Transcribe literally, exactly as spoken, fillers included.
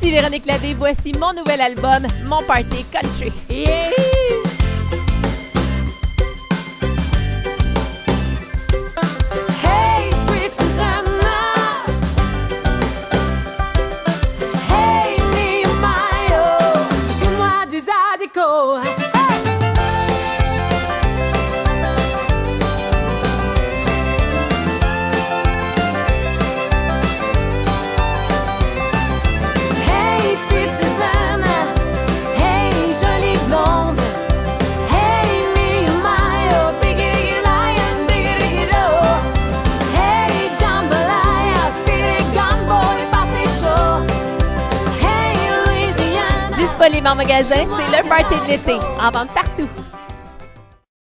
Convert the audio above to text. Ici Véronique Labbé, voici mon nouvel album, Mon Party Country. Yeah! Disponible en magasin, c'est le party de l'été, en vente partout.